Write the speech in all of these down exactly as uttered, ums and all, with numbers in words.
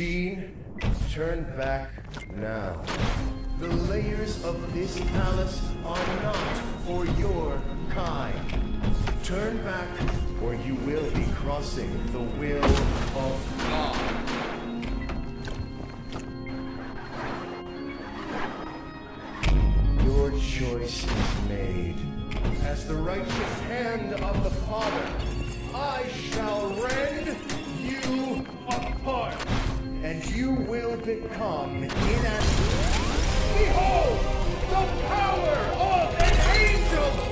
Machine, turn back now. The layers of this palace are not for your kind. Turn back, or you will be crossing the will of God. Your choice is made. As the righteous hand of the Father, I shall rend you apart, and you will become inanimate. Behold, the power of an angel!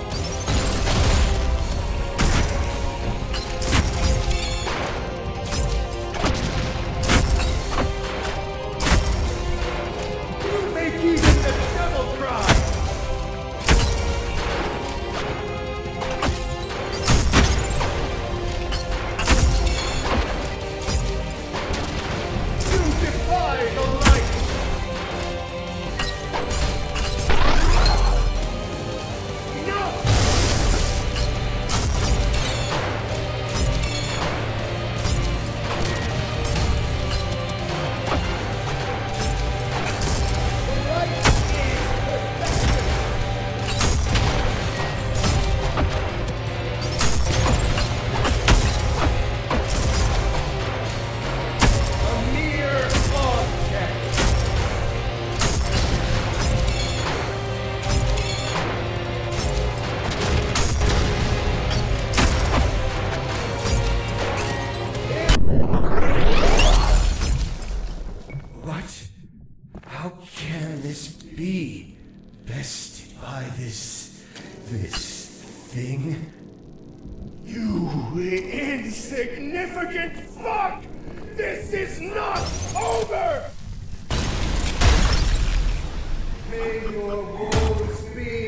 Significant fuck! This is not over! May your woes be